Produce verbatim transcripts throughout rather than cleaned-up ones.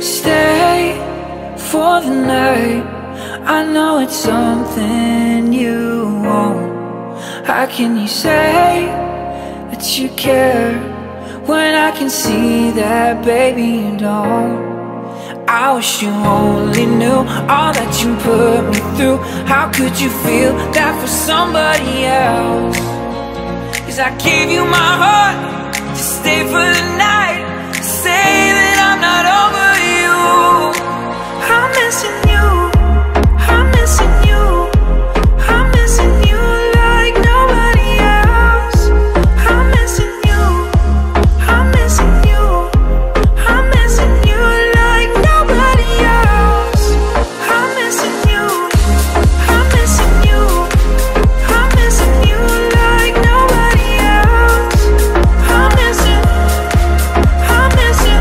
Stay for the night. I know it's something you won't. How can you say that you care when I can see that, baby, you don't? I wish you only knew all that you put me through. How could you feel that for somebody else? Cause I gave you my heart to stay for the night. Say that I'm not over you. I'm missing you, I'm missing you, I'm missing you like nobody else. I'm missing you, I'm missing you, I'm missing you like nobody else. I'm missing you, I'm missing you, I'm missing you like nobody else. I'm missing, I'm missing,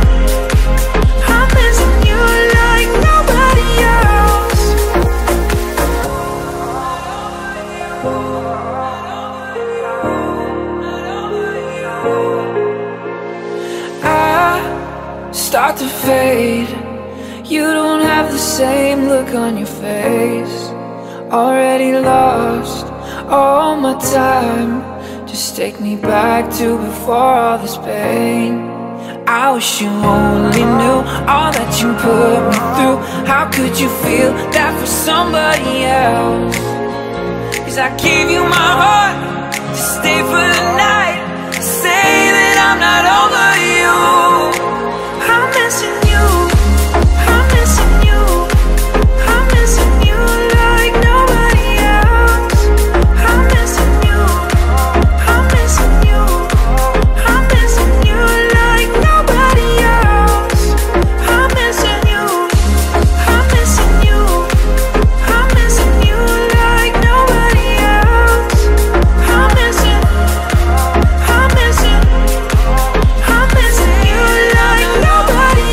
I'm missing you like nobody else. I start to fade. You don't have the same look on your face. Already lost all my time. Just take me back to before all this pain. I wish you only knew all that you put me through. How could you feel that for somebody else? Cause I gave you my heart to stay for the night. Say that I'm not over you. I'm missing you, I'm missing you, I'm missing you like nobody else. I'm missing you, I'm missing you, I'm missing you like nobody else. I'm missing you, I'm missing you, I'm missing you like nobody else. I'm missing, I'm missing, I'm missing you like nobody else. I'm missing you.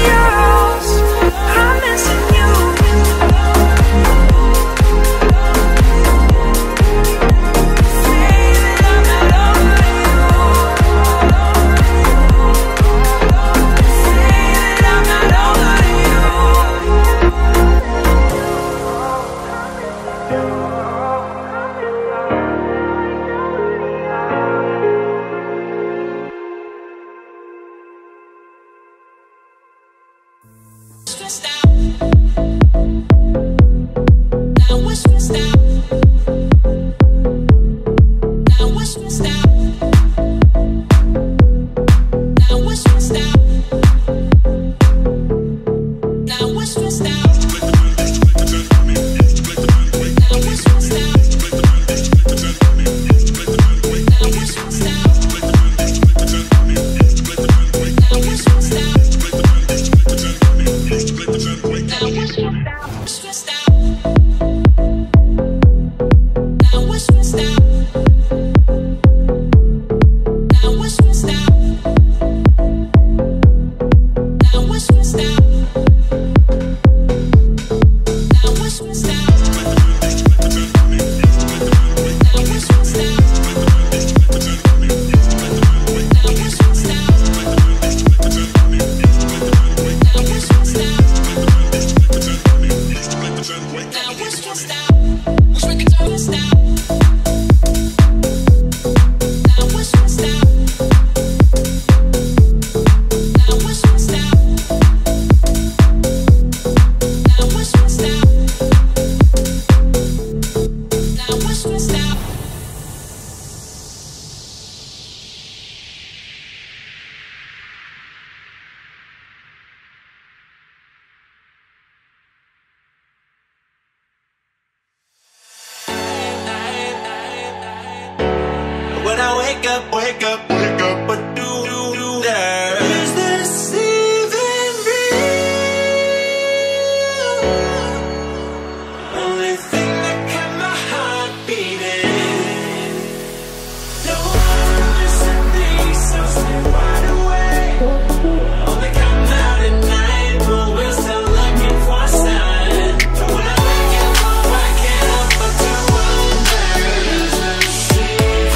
Stressed out. Now we're stressed out. Now we're stressed out. Now we're stressed out. Now we're stressed out. Now we're stressed out. Now we're stressed out. When I wake up, wake up, wake up, what do you do there? Is this even real? Only thing that kept my heart beating. No one listening, so stay wide awake. Only come out at night, but we're still looking for a sign. But when I wake up, oh, I can't help but to wonder. Is this even real?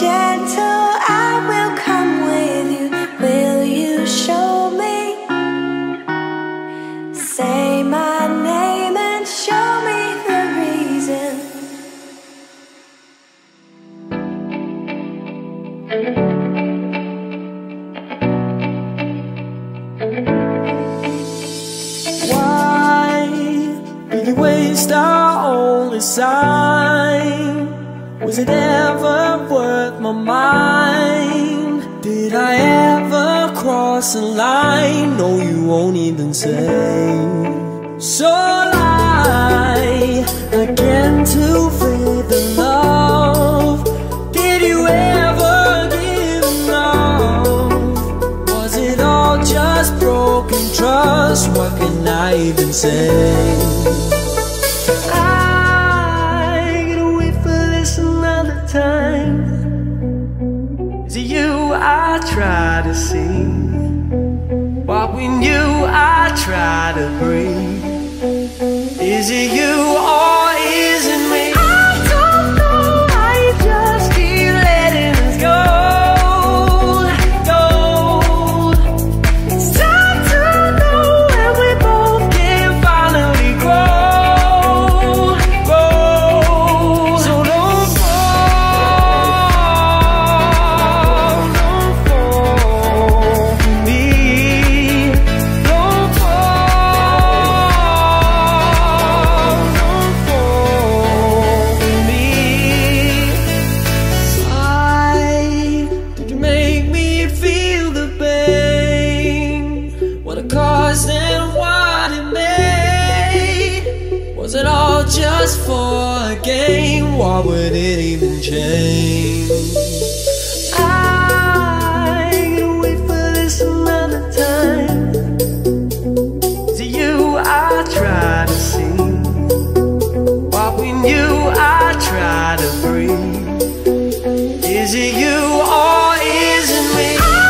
gentle, I will come with you. Will you show me? Say my name and show me the reason. Why did you waste our only sign? Was it ever worth my mind? Did I ever cross a line? No, you won't even say. So lie again to fade the love. Did you ever give enough? Was it all just broken trust? What can I even say? I try to see what we knew, I try to breathe. Is it you or is it me? I don't know, I just keep letting us go, go. It's time to know when we both can finally grow, grow. So don't fall, just for a game, why would it even change? I'm gonna wait for this another time. To you I try to see what we knew, I try to breathe. Is it you or is it me? I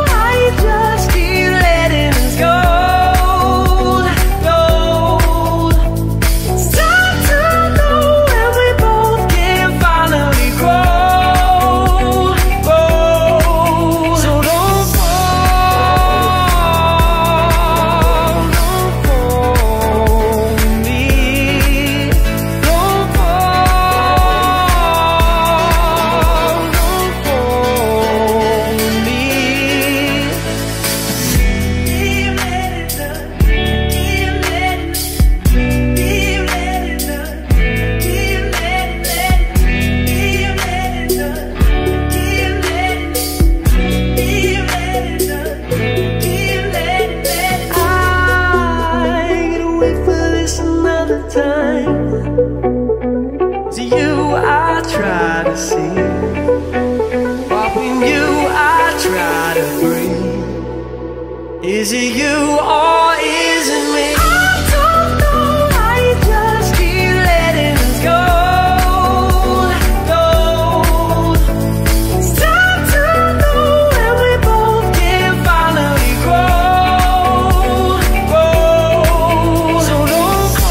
don't know, I just keep letting us go. Try to see what we knew, I try to breathe. Is it you or is it me? I don't know, I just keep letting us go, go. It's time to know when we both can finally grow, grow. So don't fall, oh.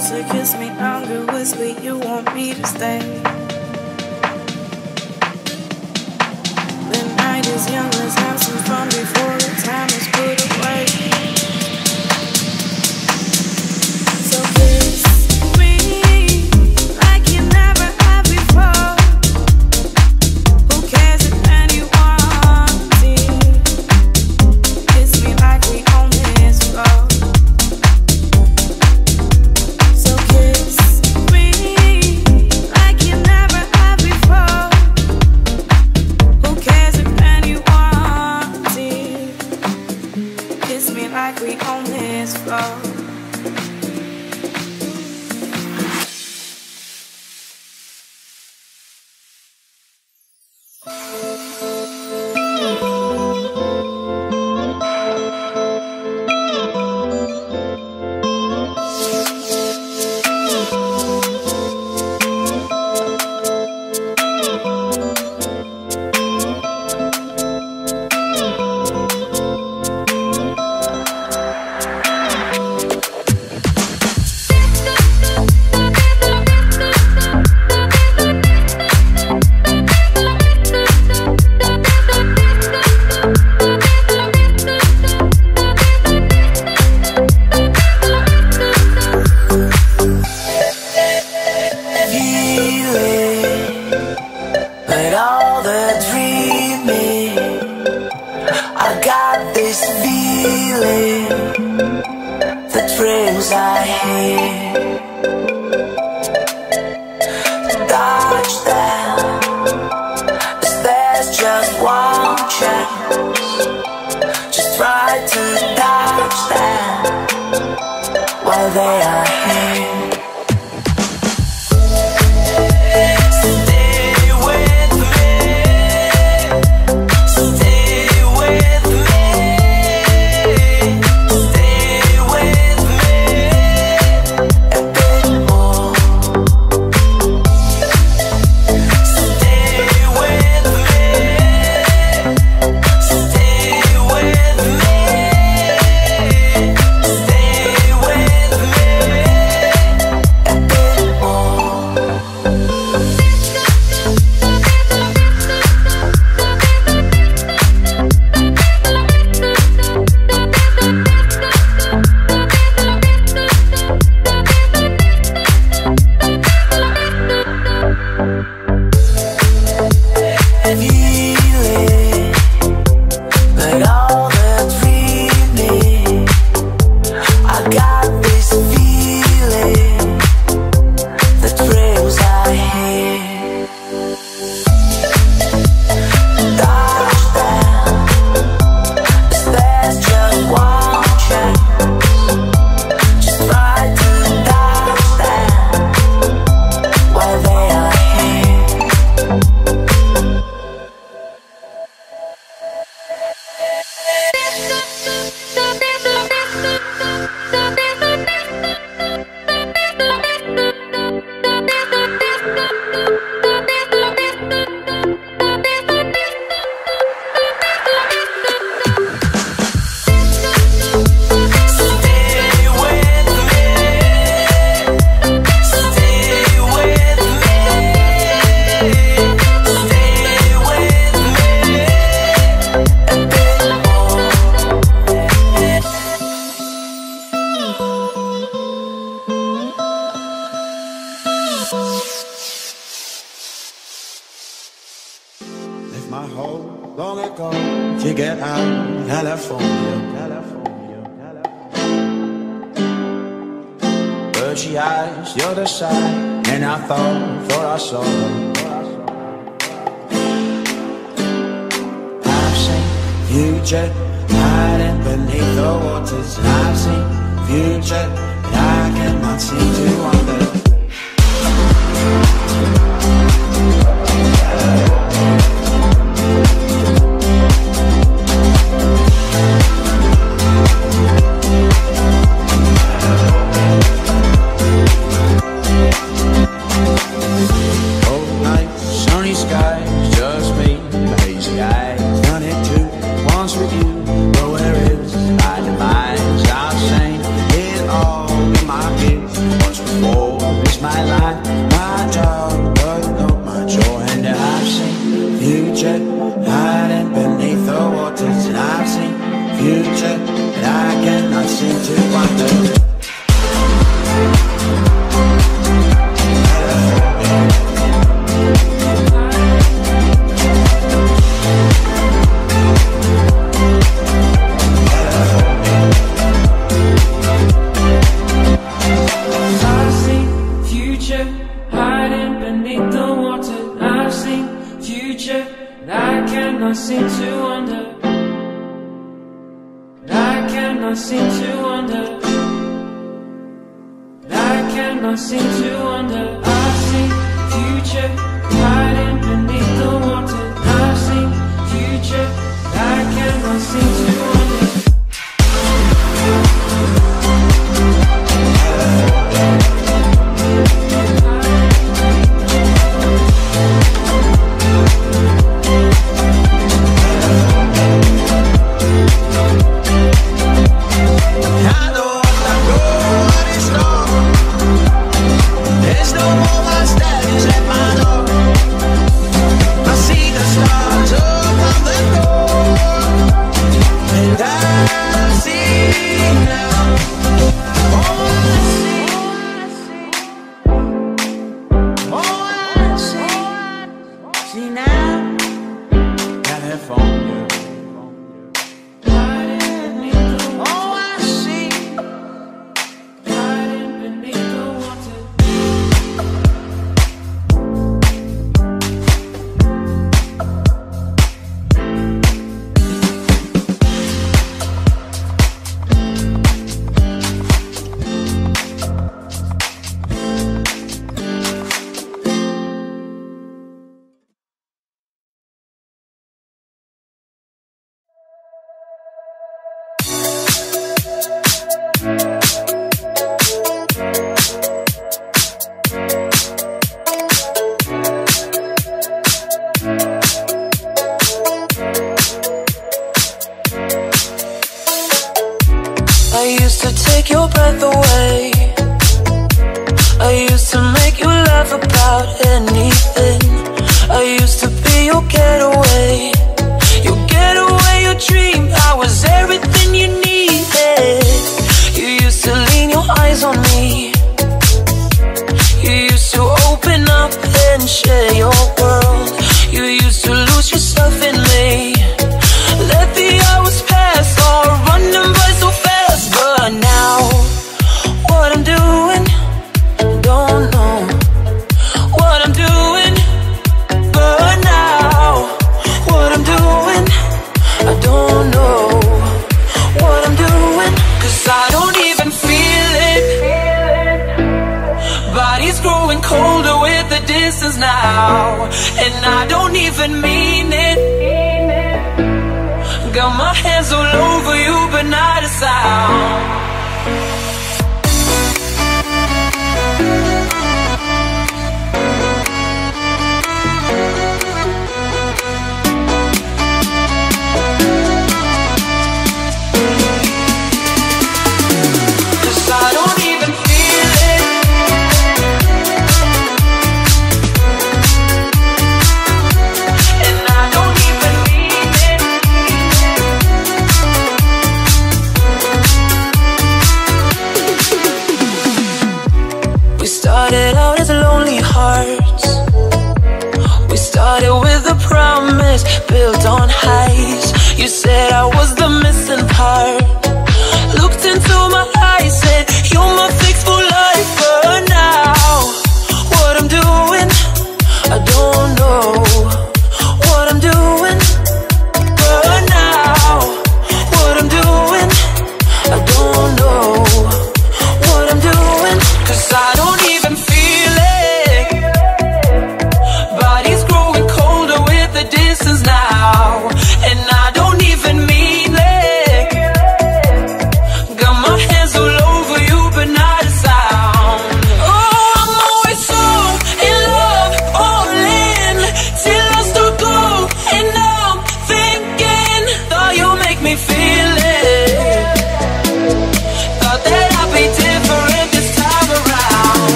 closer, kiss me longer, whisper you want me to stay. The night is young, let's have some fun before the time is put away. So kiss like we own this floor. Once cannot seem to wonder. I cannot seem to wonder. I see future hiding beneath the water. I see future. I cannot seem to wonder.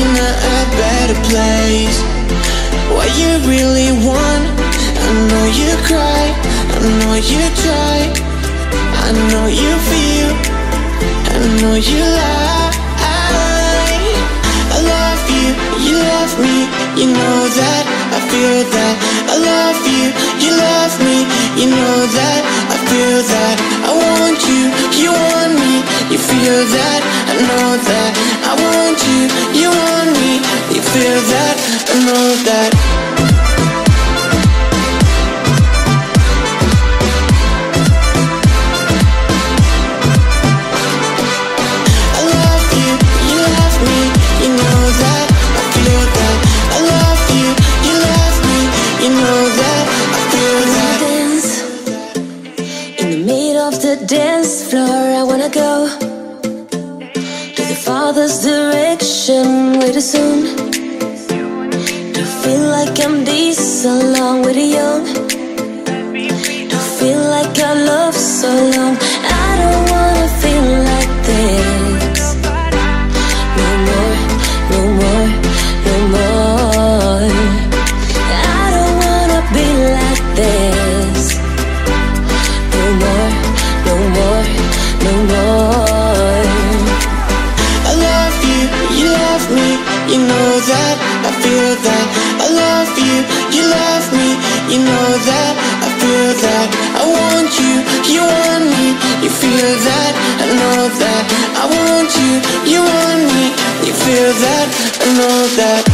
in a better place. What you really want, I know you cry, I know you try, I know you feel, I know you lie. I love you, you love me, you know that, I feel that. I love you, you love me, you know that, I feel that. I want you, you want me, you feel that, I know that. I want you, you want me, you feel that, I know that. Dance floor, I wanna go to the farthest direction way too soon. Don't feel like I'm this along with the young. Don't feel like I love so long. I don't wanna feel like this no more, no more, no more. I don't wanna be like this. That I love you, you love me, you know that, I feel that. I want you, you want me, you feel that, I know that. I want you, you want me, you feel that, I know that.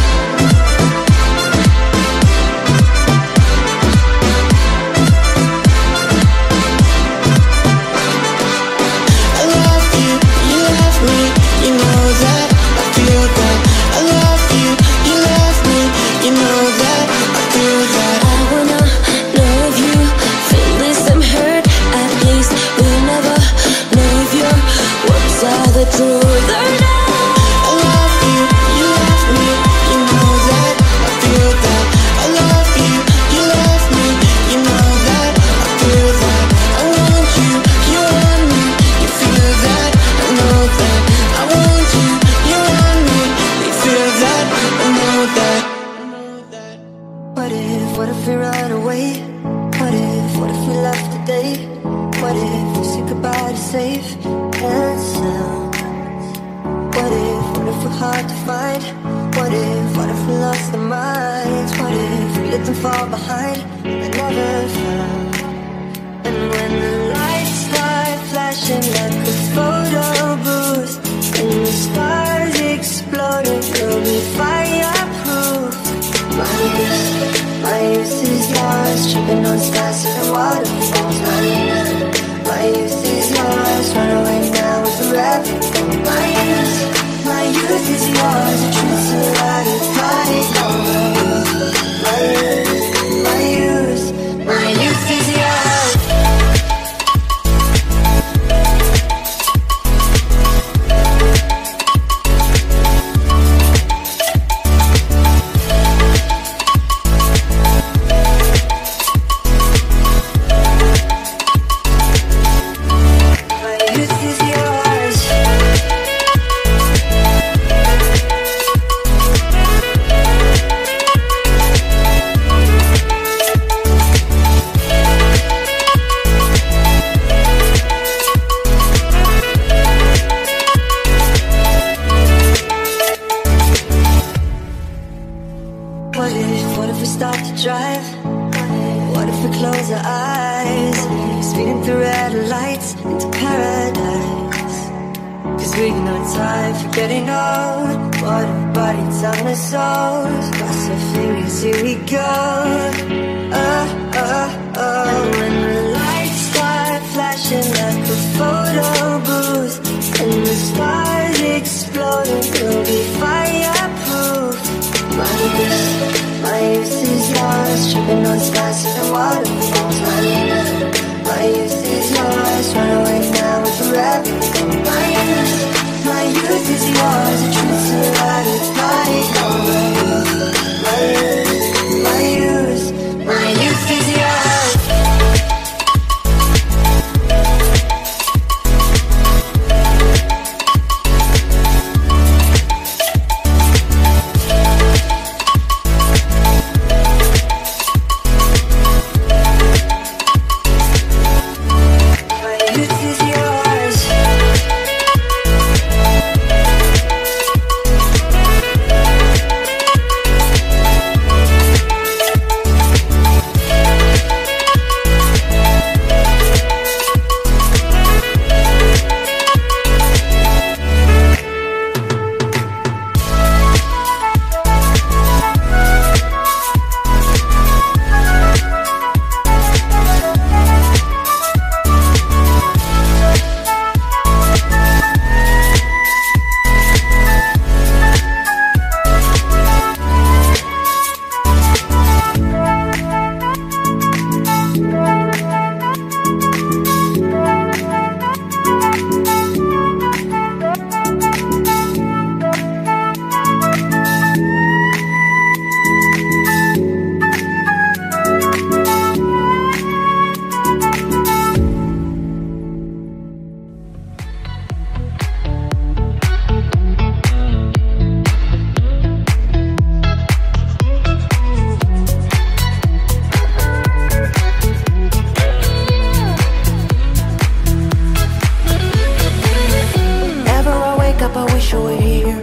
wish you were here.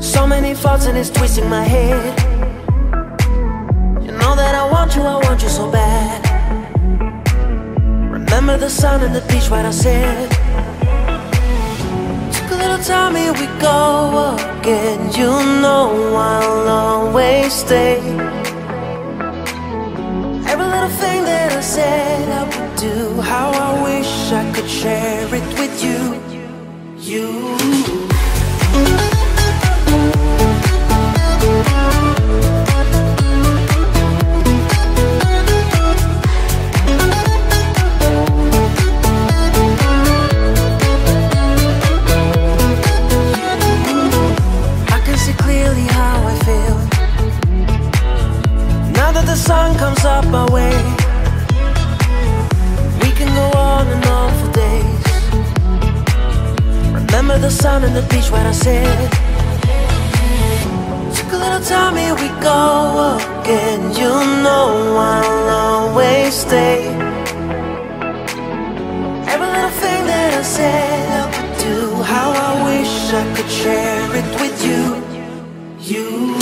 So many thoughts and it's twisting my head. You know that I want you, I want you so bad. Remember the sun and the beach, what I said. Took a little time, here we go again. You know I'll always stay. Every little thing that I said I would do, how I wish I could share it with you. You the sun comes up my way. We can go on and on for days. Remember the sun and the beach, what I said. Took a little time, here we go again. You know I'll always stay. Every little thing that I said I would do, how I wish I could share it with you. You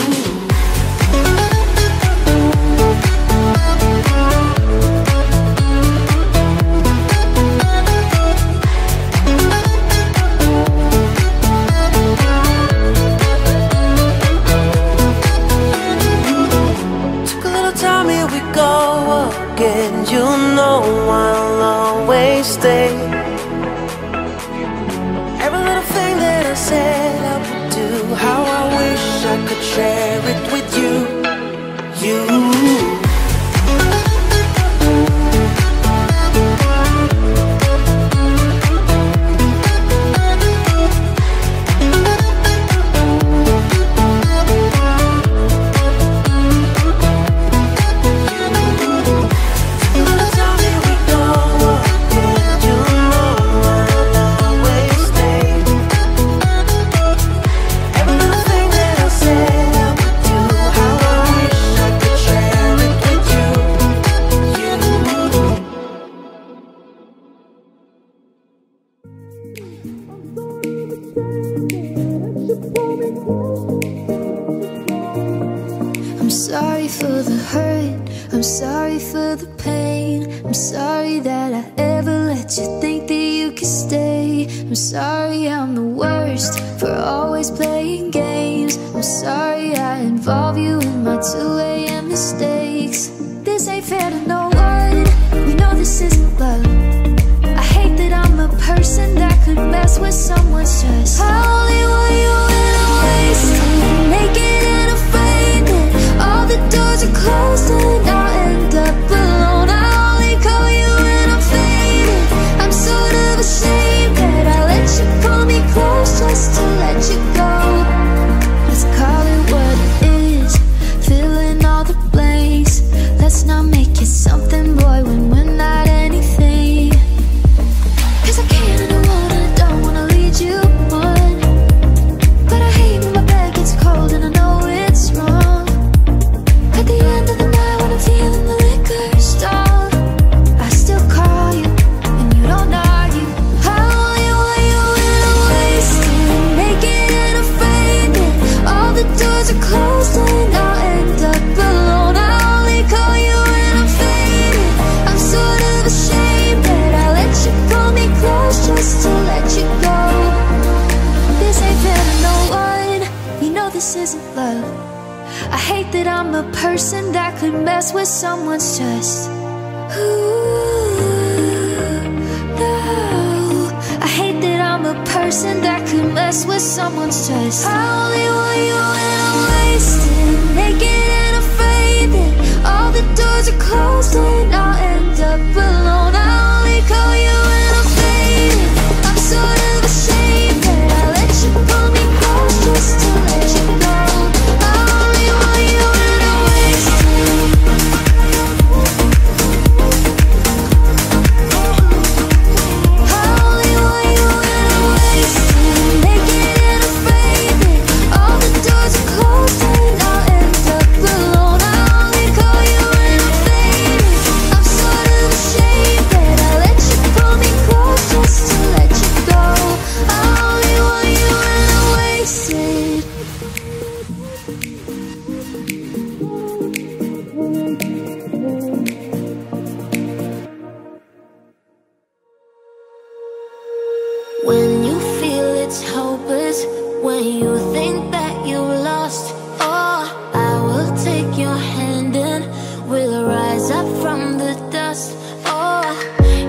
it's hopeless when you think that you lost all. Oh, I will take your hand and we'll rise up from the dust. Oh,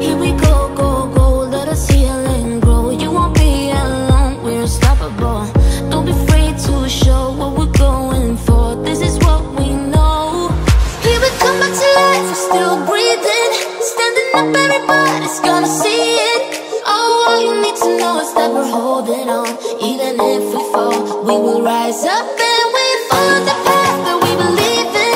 here we go, go, go, let us heal and grow. You won't be alone, we're unstoppable. Don't be afraid to show what we're going for. This is what we know. Here we come back to life, we're still breathing. Standing up, everybody's gonna see it. All you need to know is that we're holding on. Even if we fall, we will rise up and we follow the path that we believe in.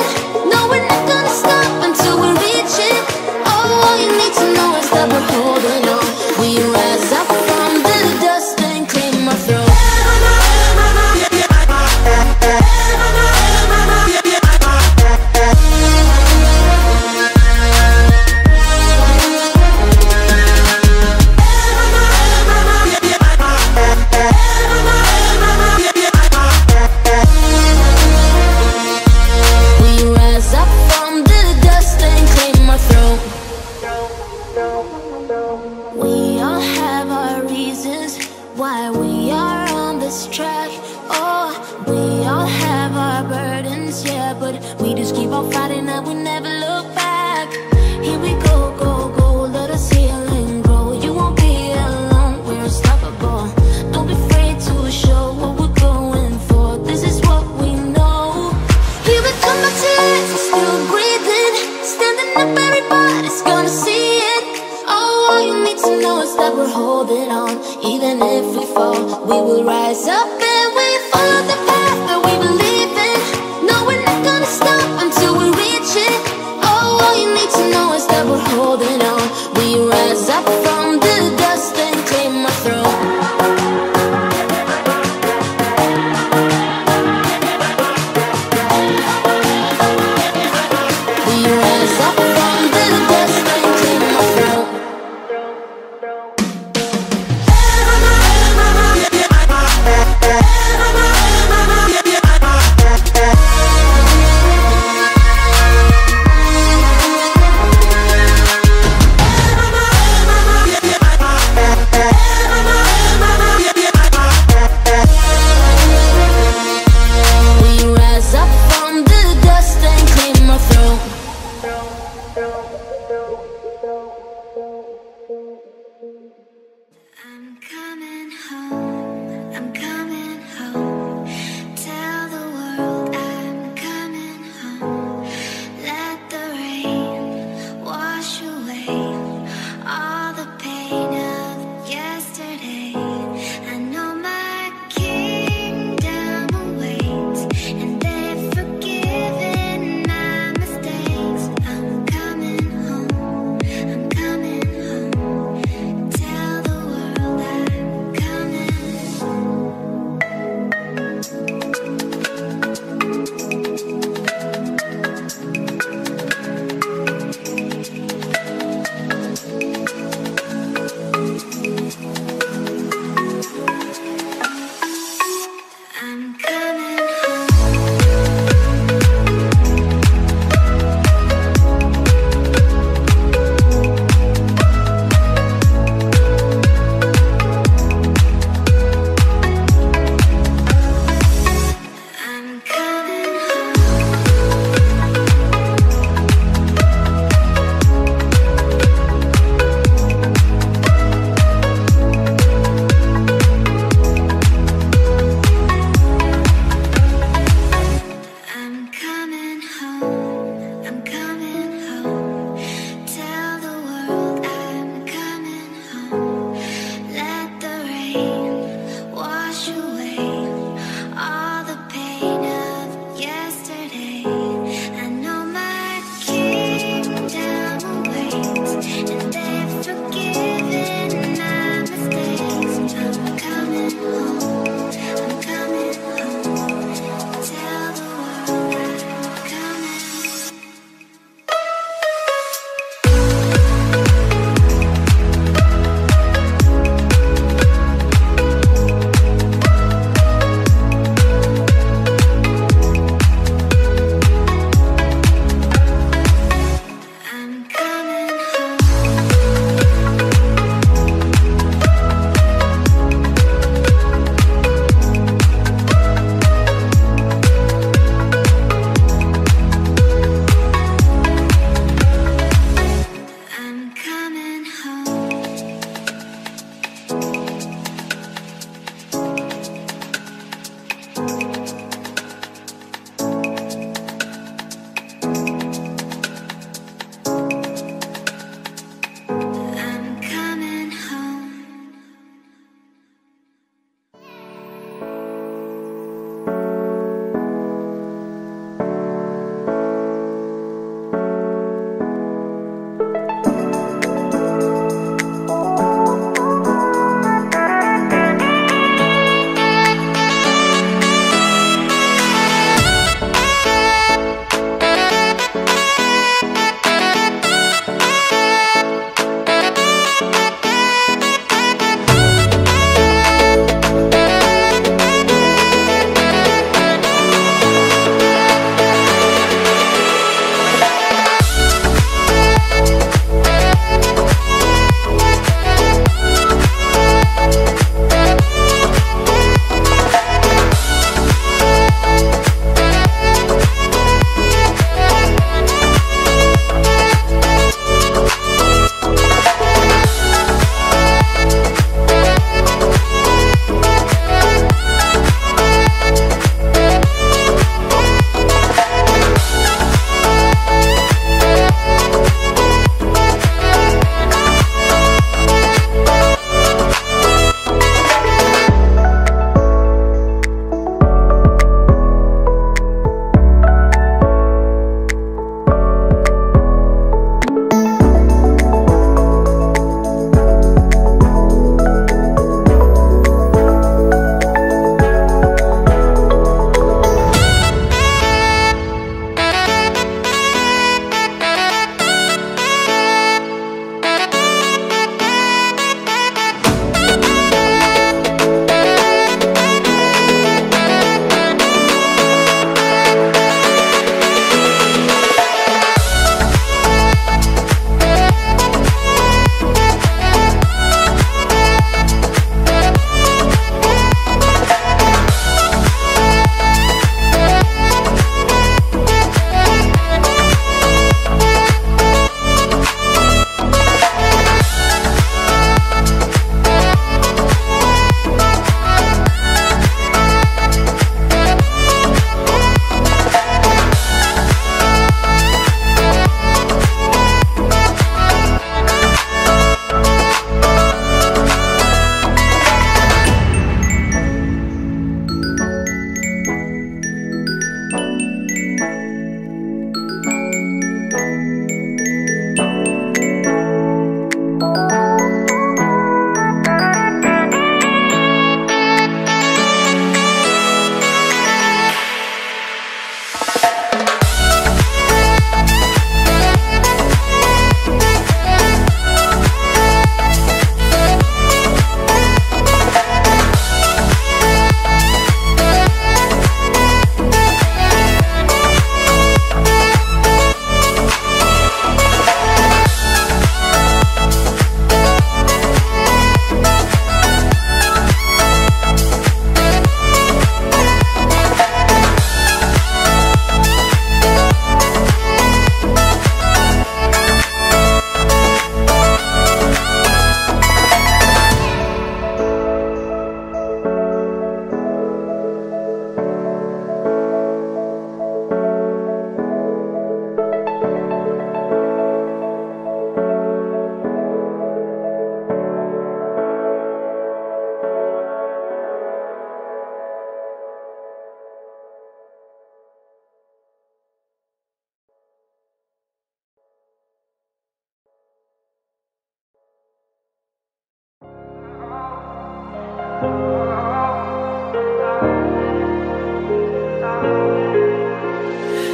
No, we're not gonna stop until we reach it. Oh, all you need to know is that we're holding on. We rise up from the dust and claim our throne.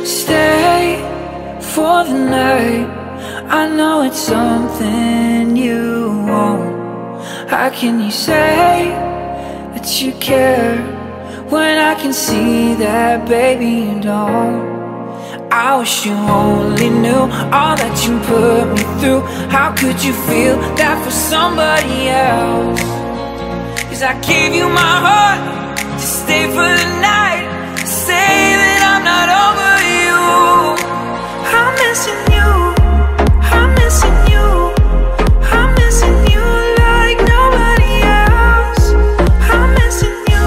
Stay for the night. I know it's something you want. How can you say that you care when I can see that, baby, you don't? I wish you only knew all that you put me through. How could you feel that for somebody else? Cause I gave you my heart to stay for the night, to say that I'm not over you. I'm missing you, I'm missing you, I'm missing you like nobody else. I'm missing you,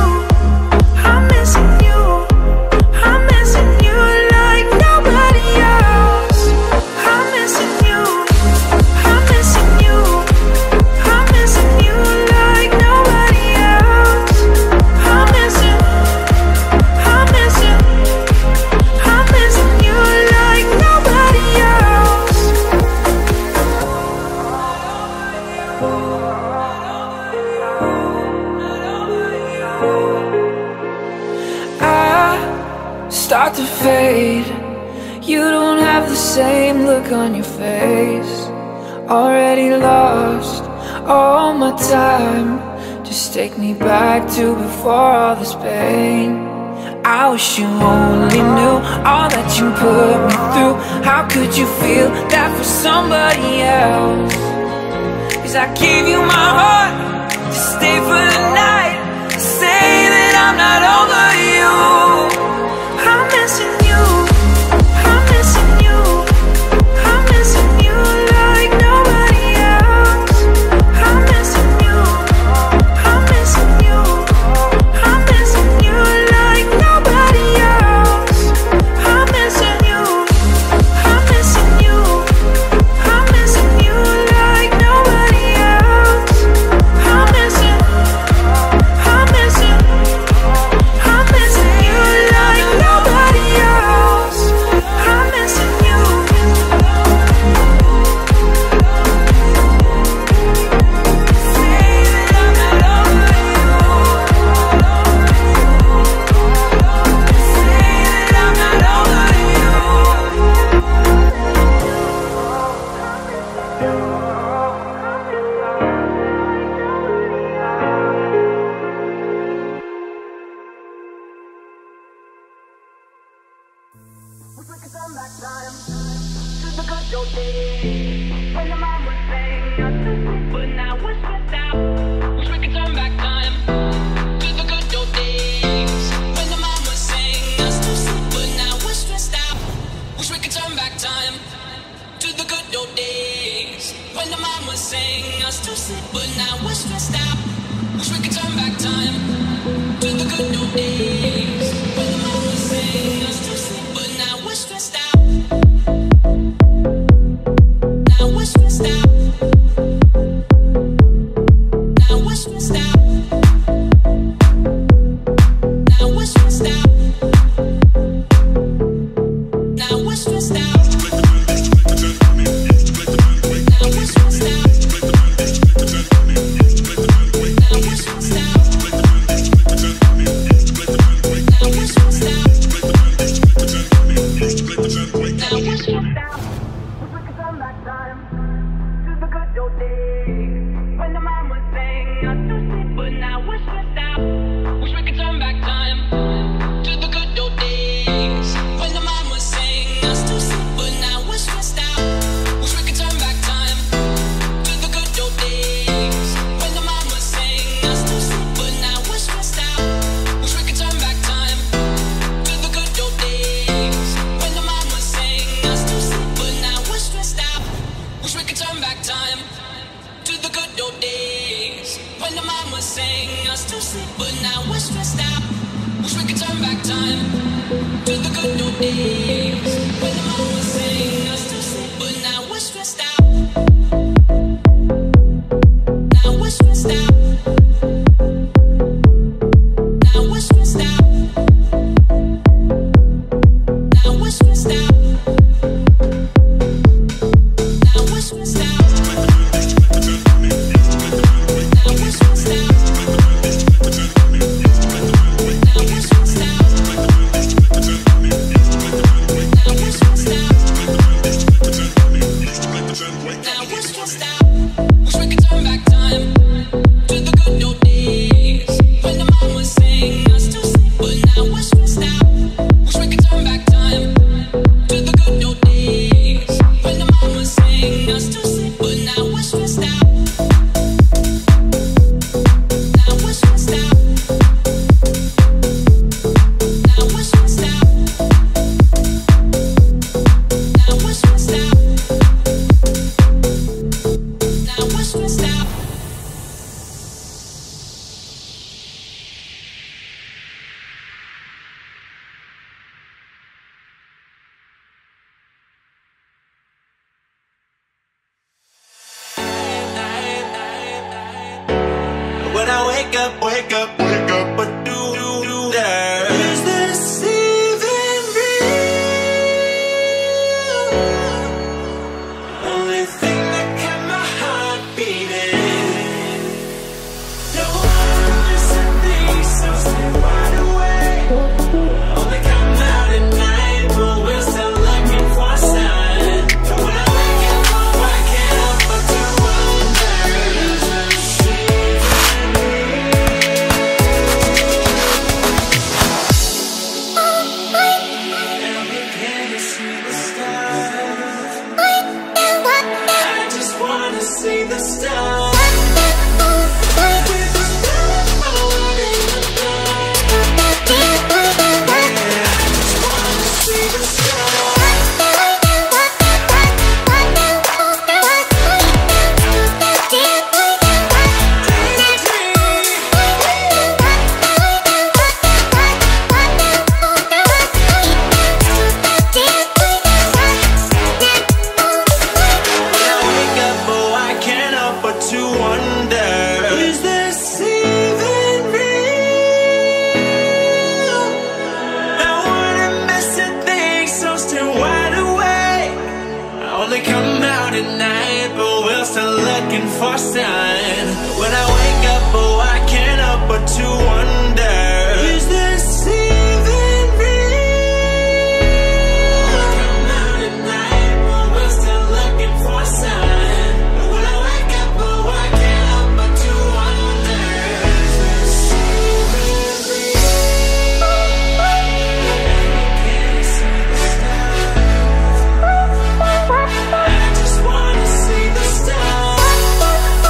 I'm missing you, I'm missing you like nobody else. I'm missing you, I'm missing you, I'm missing you like nobody else. I'm missing, I'm missing, I'm missing you like nobody else. I start to fade. You don't have the same look on your face. Already lost all my time. Just take me back to before all this pain. I wish you only knew all that you put me through. How could you feel that for somebody else? Cause I gave you my heart to stay for the night, to say that I'm not over you. I'm missing you, I'm missing you, I'm missing you like nobody else. I'm missing you, I'm missing you, I'm missing you like nobody else. I'm missing you, I'm missing you, I'm missing you like nobody else. I'm missing, I'm missing, I'm missing you like nobody else. I'm missing you. Stop. wake up, wake up, wake up, but do you dare? Is this even real? Only thing that kept my heart beating. No one listened to me, so stay wide awake. Only come out at night, but we're still looking for a sign. And when I wake up, wake up, but do you dare? Isn't she real? And we can't see the stars. I just wanna see the stars. For sign. When I wake up, oh, I can't help but to wonder, is this even real? I come out at night, but we're still looking for a sign. When I wake up, oh, I can't help but to wonder, is this even real? And we can't see the stars. I just wanna see the stars. Oh,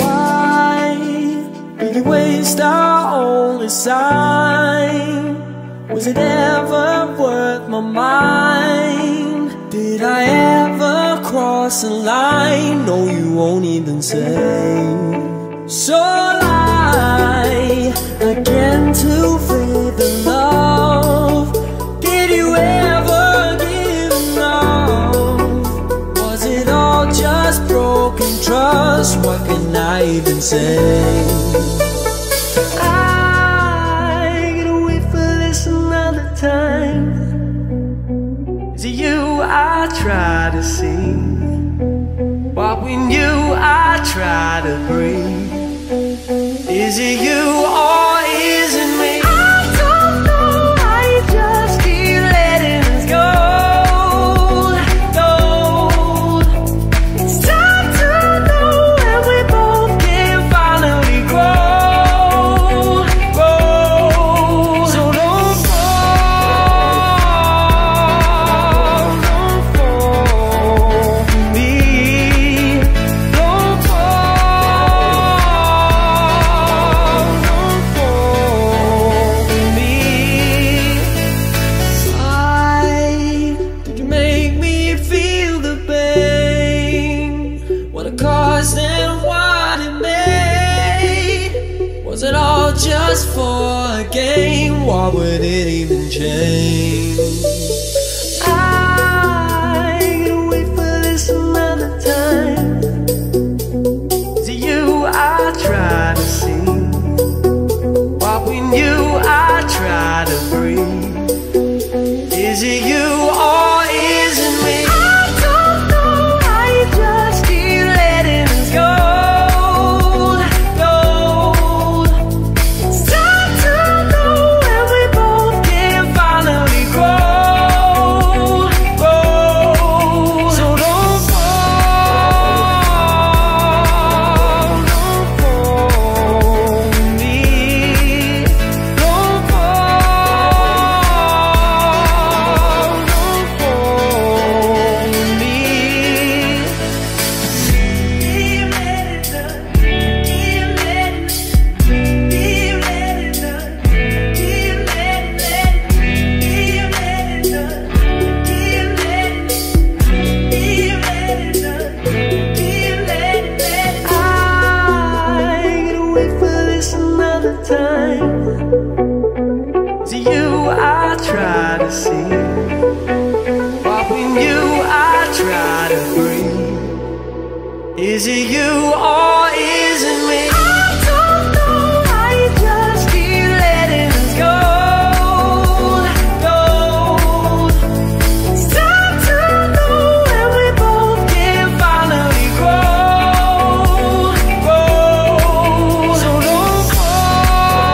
Why did we waste our only sign? Was it ever worth my mind? Did I ever cross a line? No, you won't even say. So lie again to feel the love. Did you ever give enough? Was it all just broken trust? What can I even say? I gotta wait for this another time. To you I try to see what we knew, I try to breathe. Is it you or is it me? I don't know, I just keep letting us go, go. It's time to know when we both can finally grow, grow. So don't fall, don't fall for me, don't fall. And what it made, was it all just for a game? What would it even change? I gotta wait for this another time. To you I try to see what we knew, I try to breathe. Is it you or is it me? To you I try to see what we knew, I try to breathe. Is it you or is it me? I don't know, I just keep letting us go, go. It's time to know when we both can finally grow, grow. So don't fall, don't fall.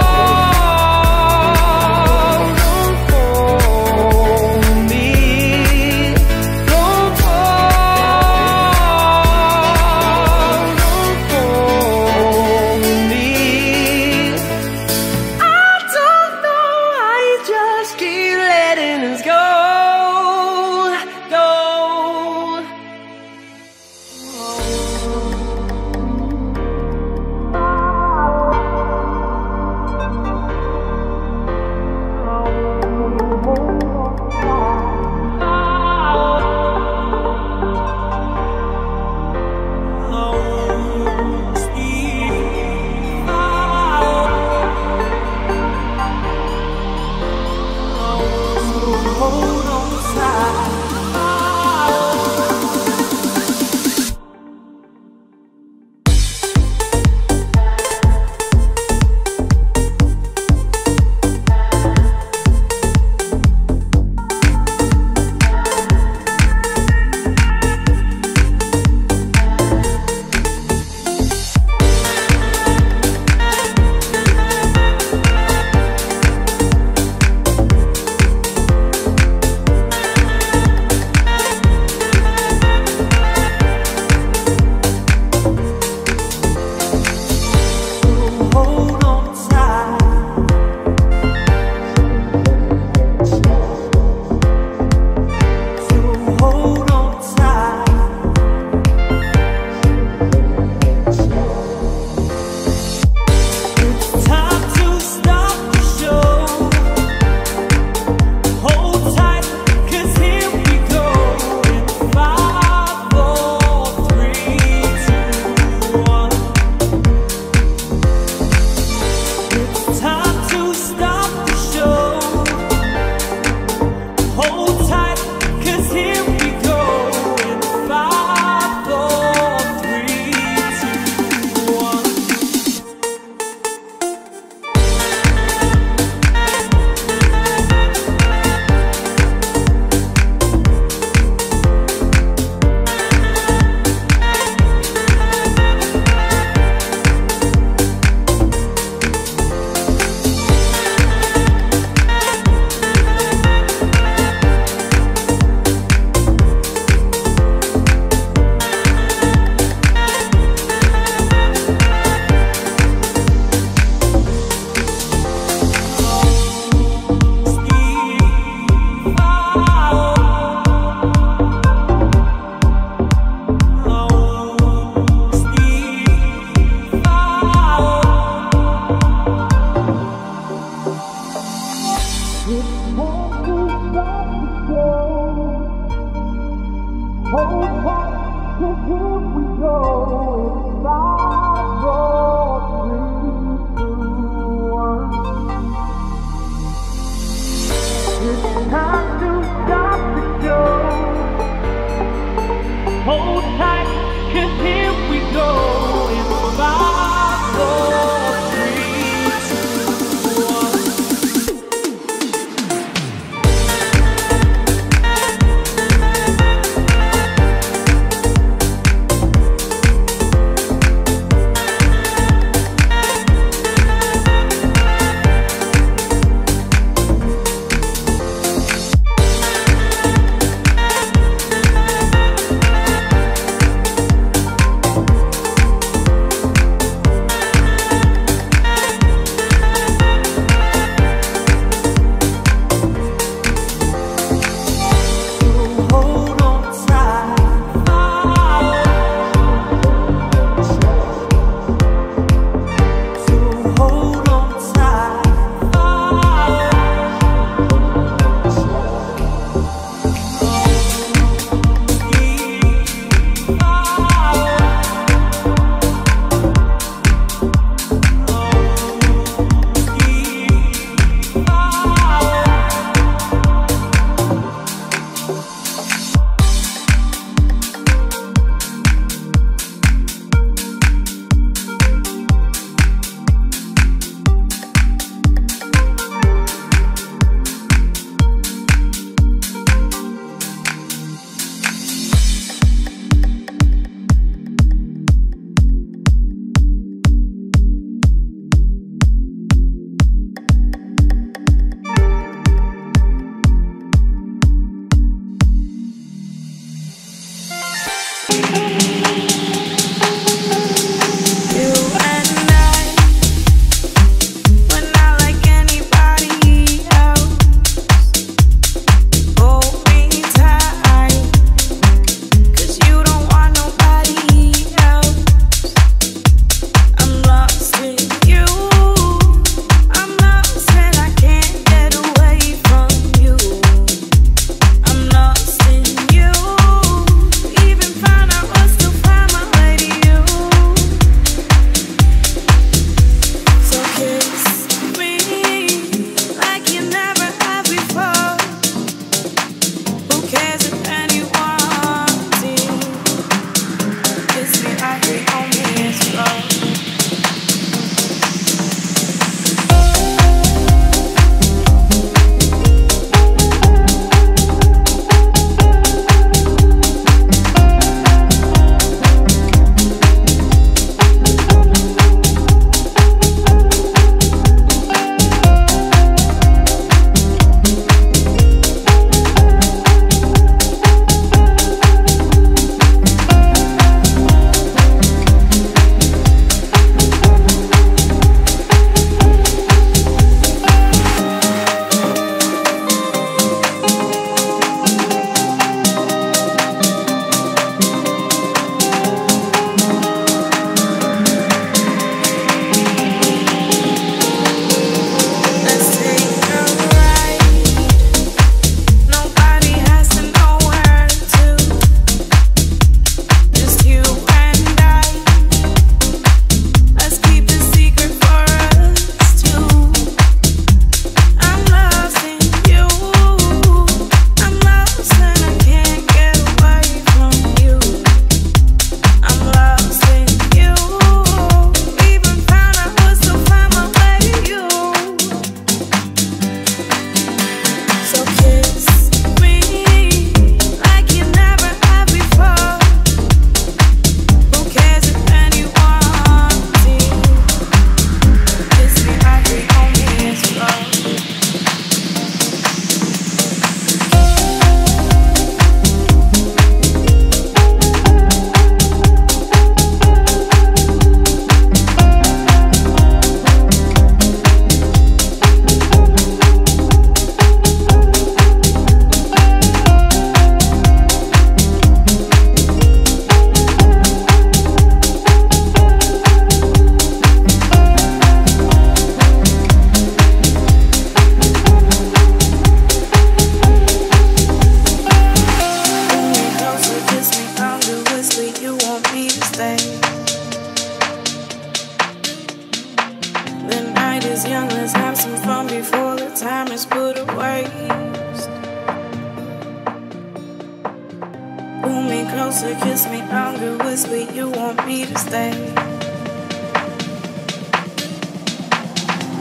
pull me closer, kiss me longer, whisper you want me to stay.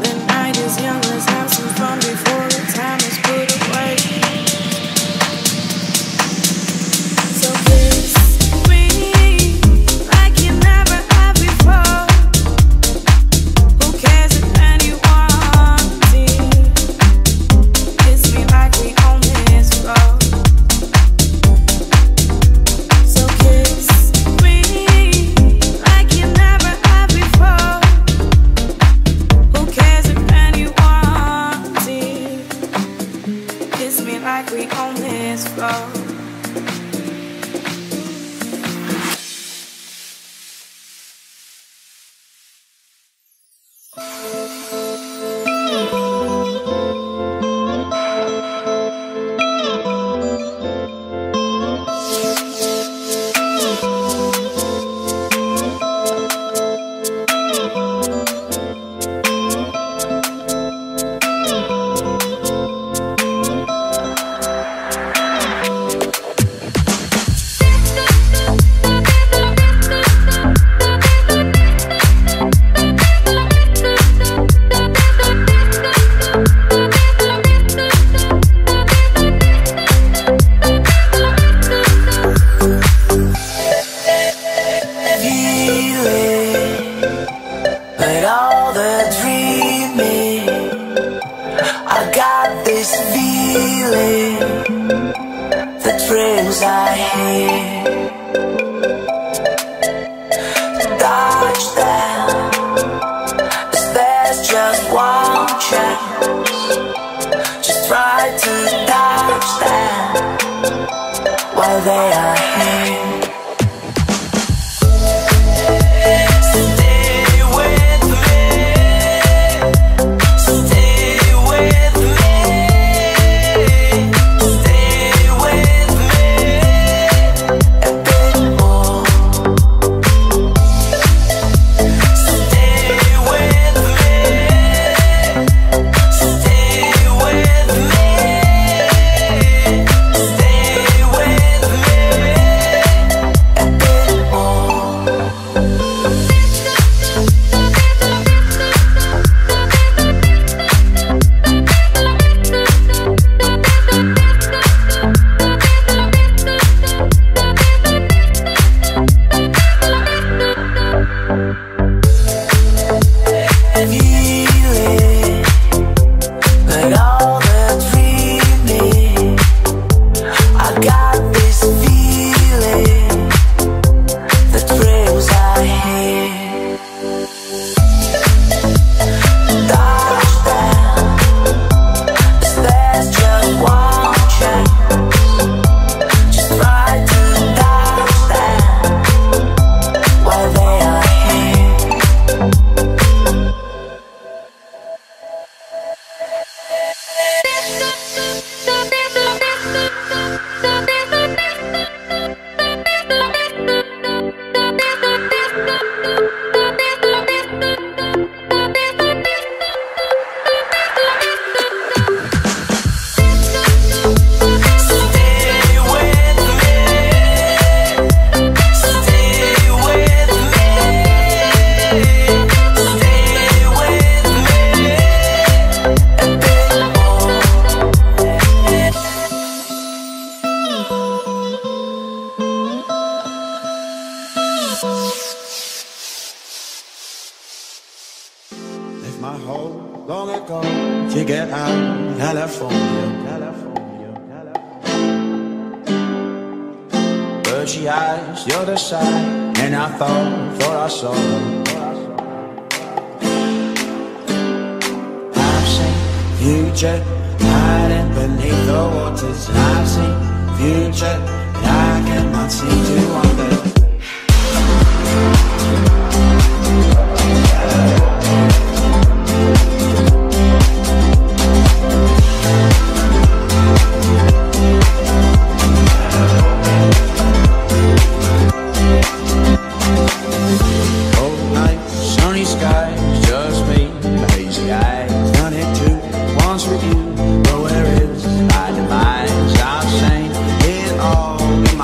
The night is young, let's have some fun before the time is put away. So please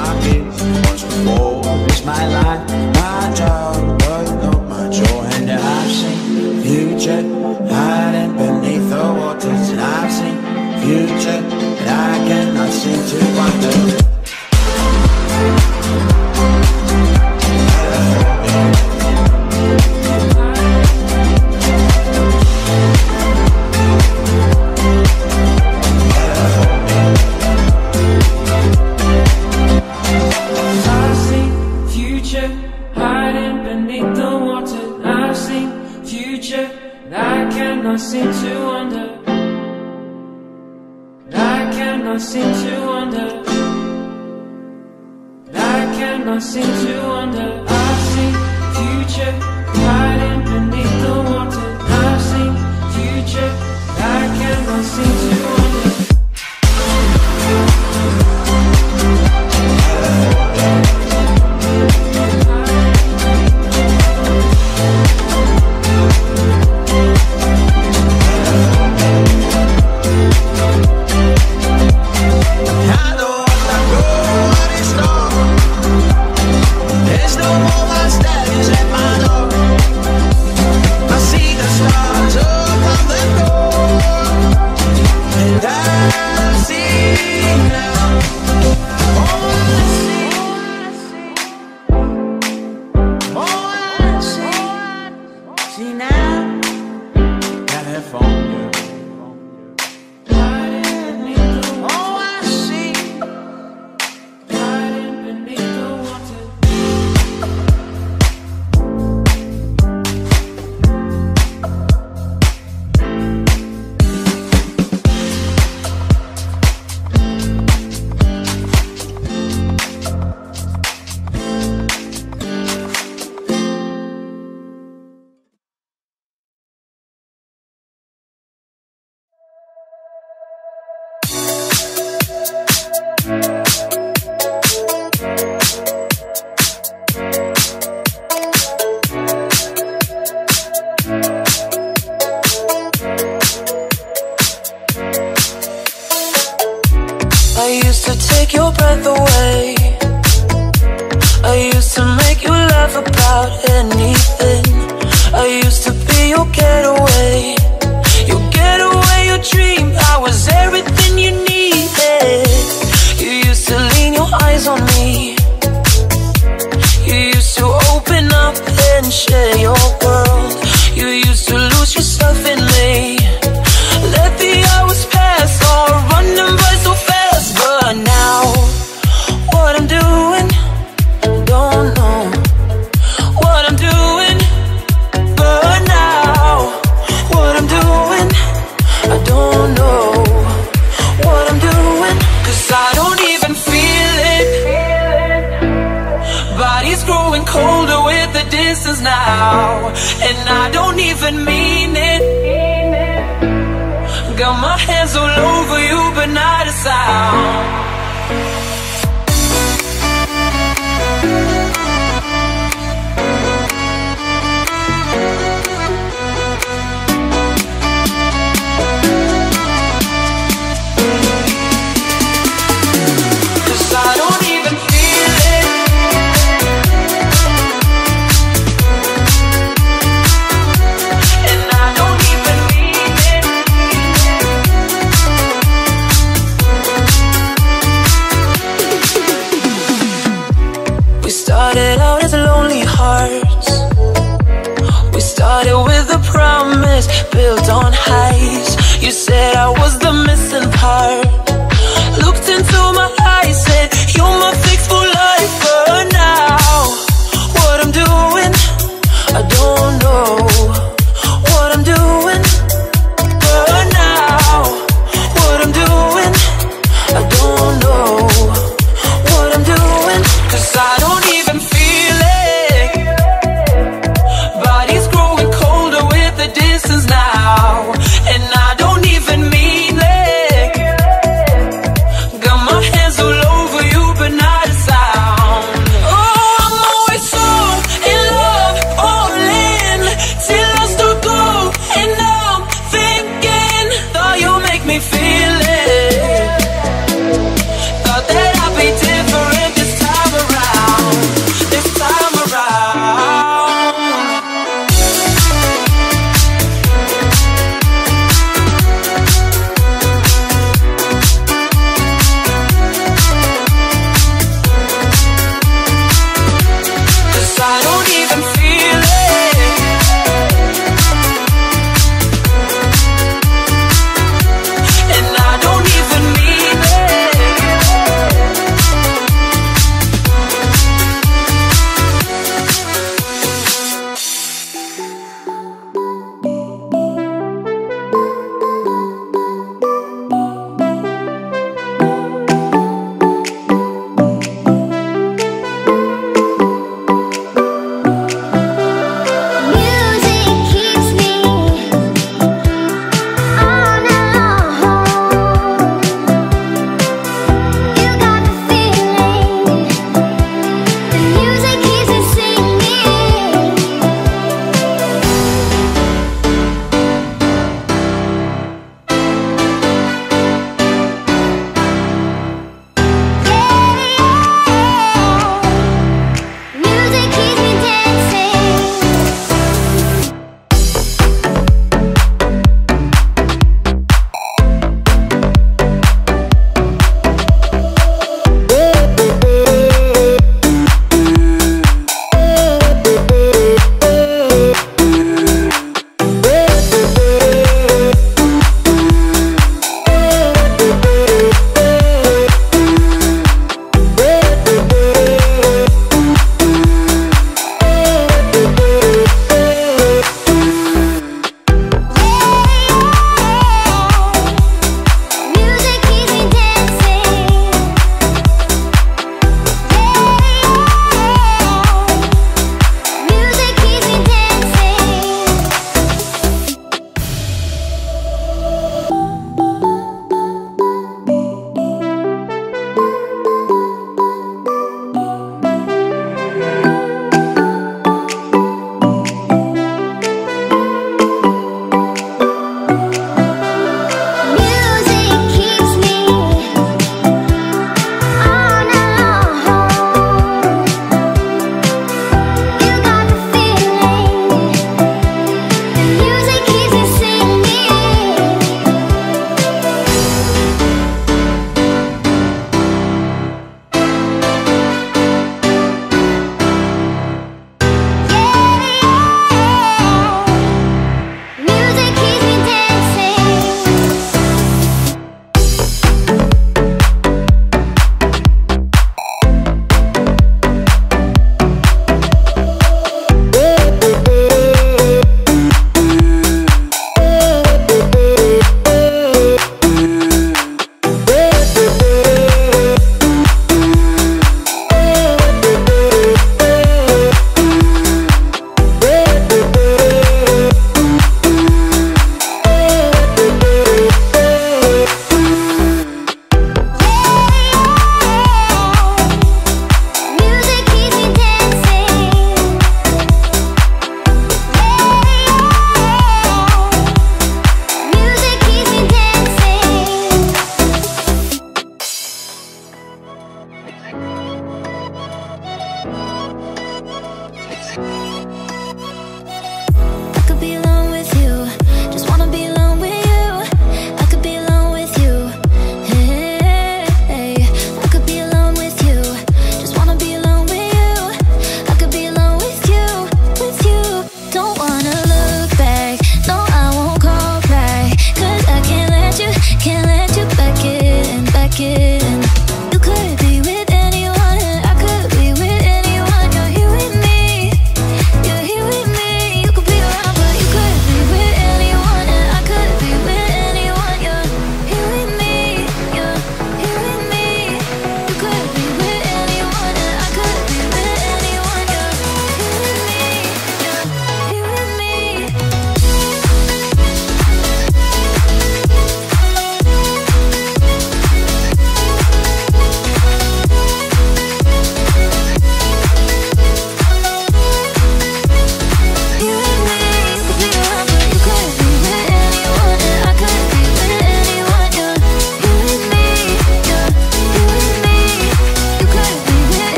my peace. Once before, it's my life, my job, but not my joy. And I've seen future hiding beneath the waters, and I've seen future that I cannot seem to wonder. Hiding beneath the water, I've seen future that I cannot seem to wonder. I cannot seem to wonder. I cannot seem to wonder. I've seen future hiding beneath the water. I've seen future that I cannot seem to wonder.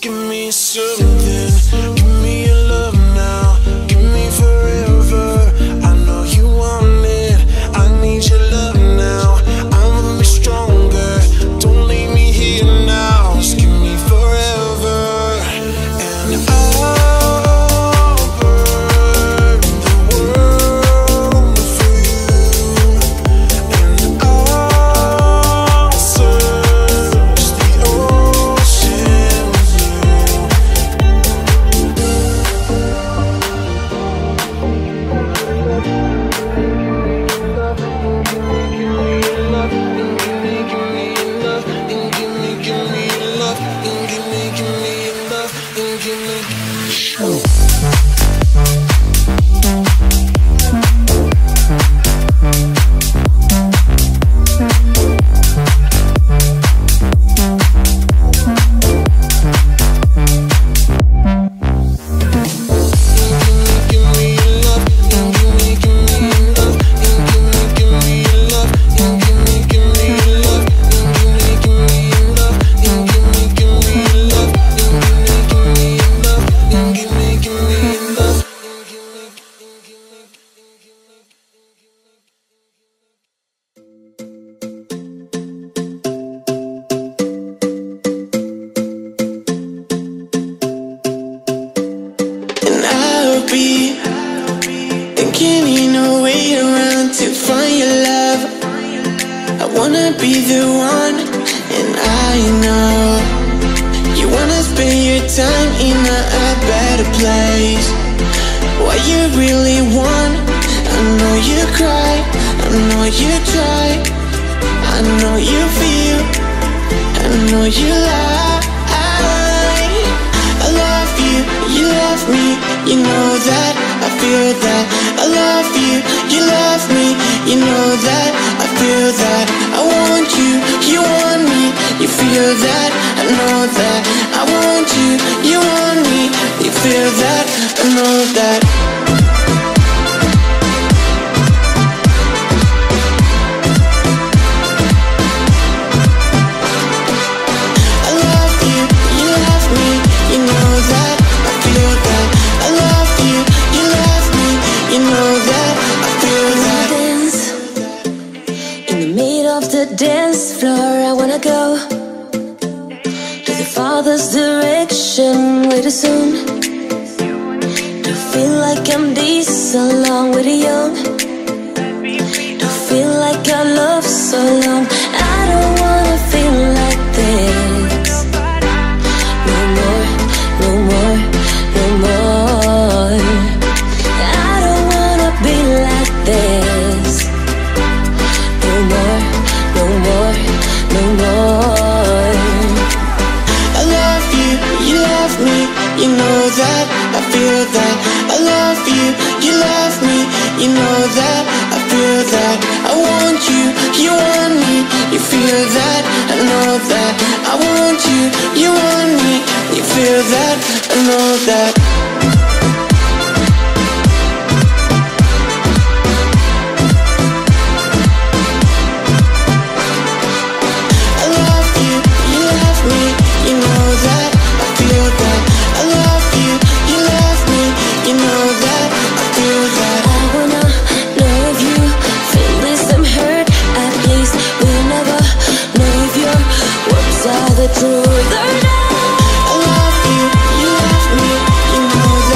Give me something, give me your love now, give me forever. I know you want it, I need your love now. I'm gonna be stronger, don't leave me here now. Just give me forever. And I'll burn the world for you. And I'll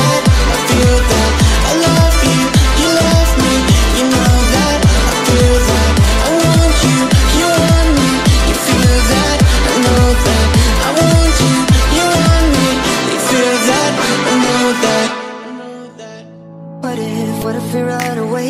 search the ocean.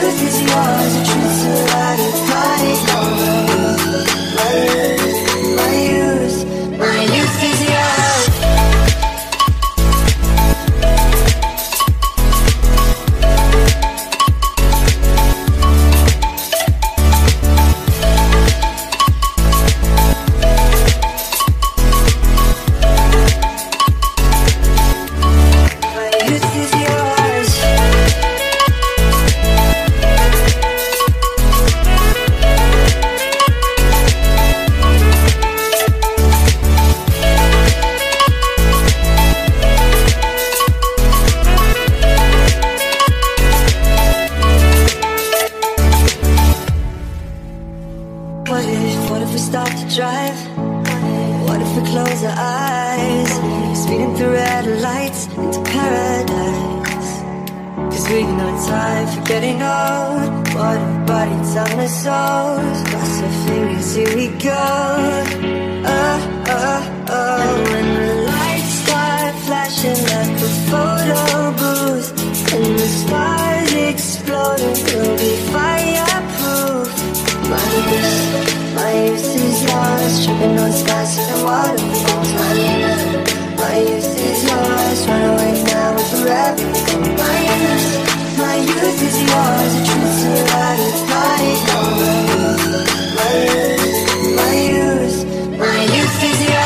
This is start to drive? What if we close our eyes, speeding through red lights into paradise? Cause we know time for getting old, but our bodies on the souls. Cross our fingers, here we go. Oh, oh, oh. When the lights start flashing like a photo booth, and the stars exploding, we'll be fireproof. My wish, my youth is lost, tripping on skies and waterfalls. My youth, my youth is lost, run away now and forever. My youth, my youth is yours, the truth is right, it's not ignored. My youth, my youth, my youth is yours.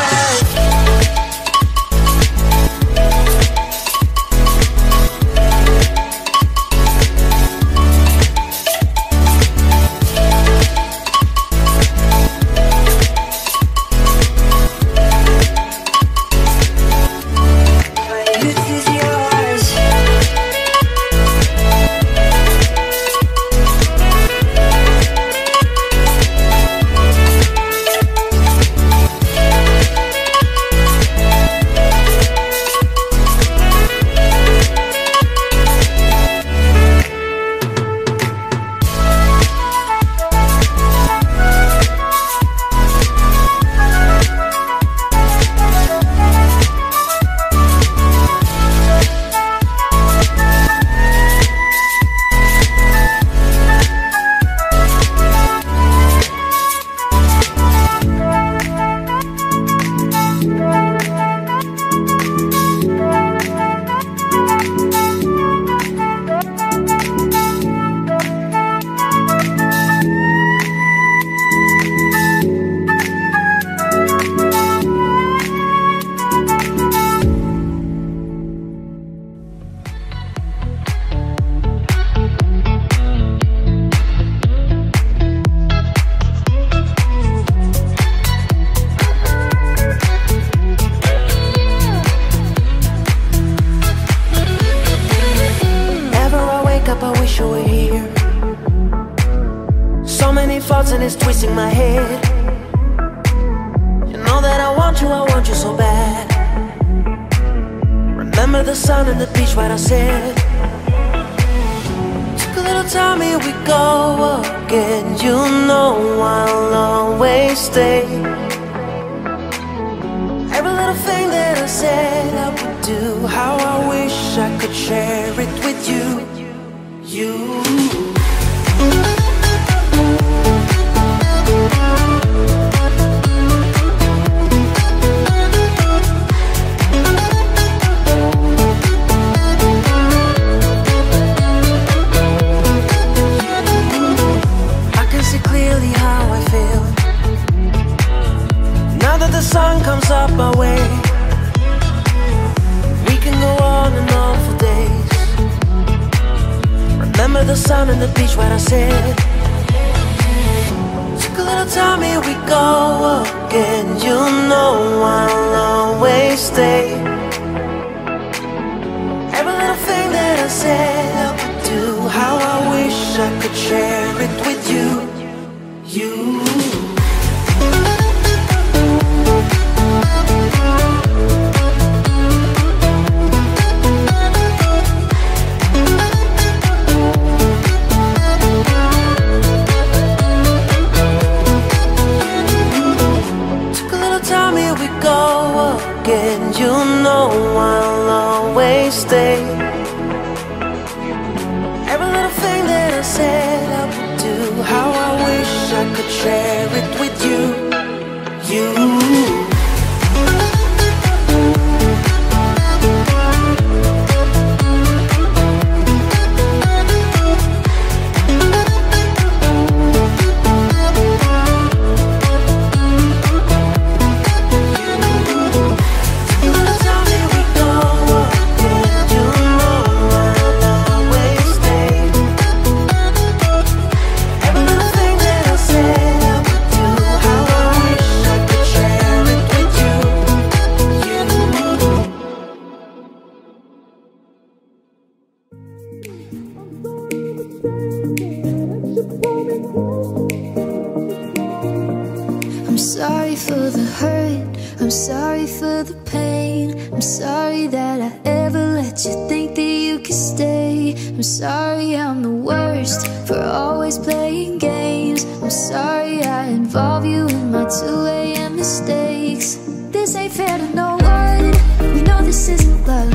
sorry for the hurt, I'm sorry for the pain. I'm sorry that I ever let you think that you could stay. I'm sorry I'm the worst for always playing games. I'm sorry I involve you in my two A M mistakes. This ain't fair to no one, we know this isn't love.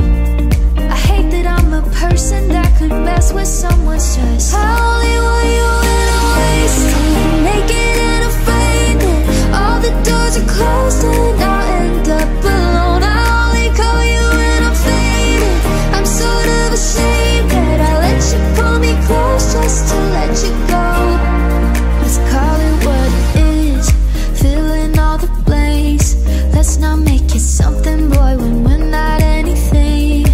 I hate that I'm a person that could mess with someone's trust. I only want you in a waste, naked and afraid that all the doors are closed and I'll end up alone. I only call you when I'm faded, I'm sort of ashamed that I let you pull me close just to let you go. Let's call it what it is, filling all the blanks. Let's not make it something, boy, when we're not anything.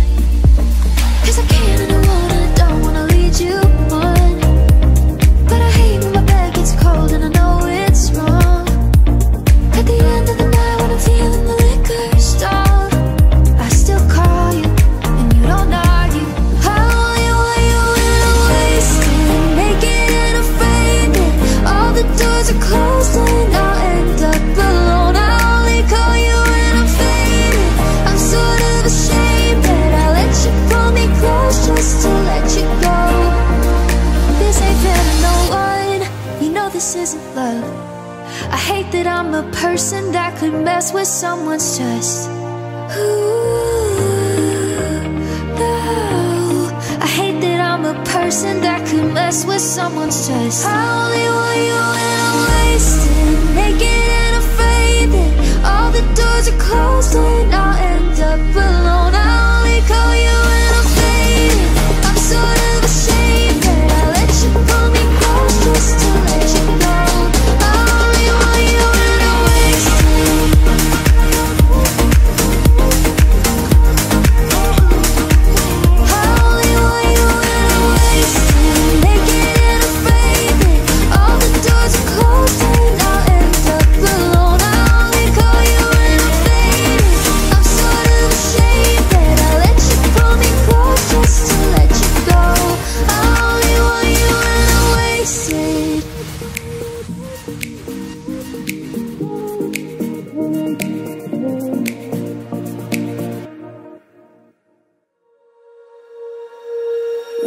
Cause I can't and I won't and I don't wanna lead you on, but I hate when my bed gets cold and I know it's wrong. At the end of the night when I'm feeling the liquor stall, I still call you and you don't argue. I only want you when I'm wasted, naked and afraid that all the doors are closed and I'll end up alone. I only call you when I'm faded, I'm sort of ashamed that I let you pull me close just to let you go. This ain't fair to no one, you know this isn't love. I hate that I'm a person that could mess with someone's trust. Ooh, no, I hate that I'm a person that could mess with someone's trust. I only want you when I'm wasted, naked and afraid that all the doors are closed and I'll end up alone. I only call you when I'm faded, I'm sort of ashamed that I let you pull me close just to let you go. I only want you when I'm wasted, I only want you when I'm wasted, naked and afraid that all the doors are closed and I'll end up alone. I only call you when I'm faded, I'm sort of ashamed that I let you pull me close just to let you go. I only want you when I'm wasted.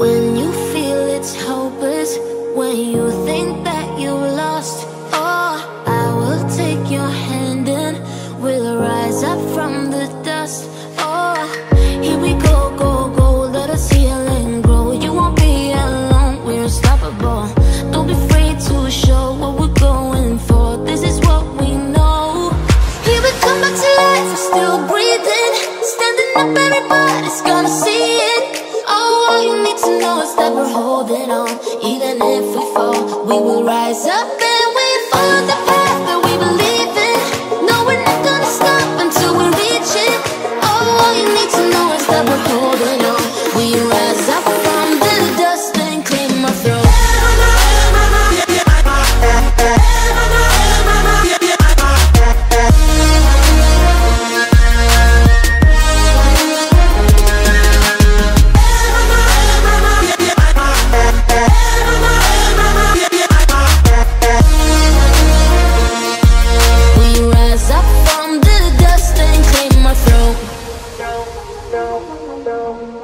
When you feel it's hopeless, when you think that you lost, oh, I will take your hand and we'll rise up from the dust. Oh, here we go, go, go, let us heal and grow. You won't be alone, we're unstoppable. Don't be afraid to show what we're going for. This is what we know. Here we come back to life, we're still breathing, standing up, everybody's gonna see it. Oh, all you need to know is that we're holding on. Even if we fall, we will rise up and we follow the path that we believe in. No, we're not gonna stop until we reach it. Oh, all you need to know is that we're holding on. We rise up from the dust and clean my throat. We rise up from the dust and clean my throat.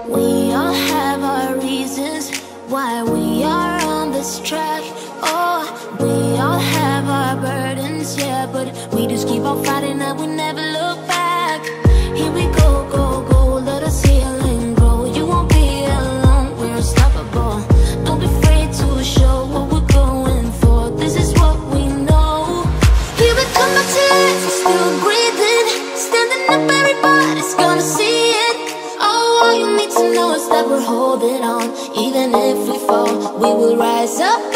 We all have our reasons why we are on this track. Oh, we all have our burdens, yeah, but we just keep on fighting and we never look back. Here we go, go, go, let us heal and grow. You won't be alone, we're unstoppable. Don't be afraid to show what we're going for. This is what we know. Here we come back to life, we're still breathing, standing up, everybody's gonna see it. Oh, all you need to know is that we're holding on. Even if we fall, we will rise up.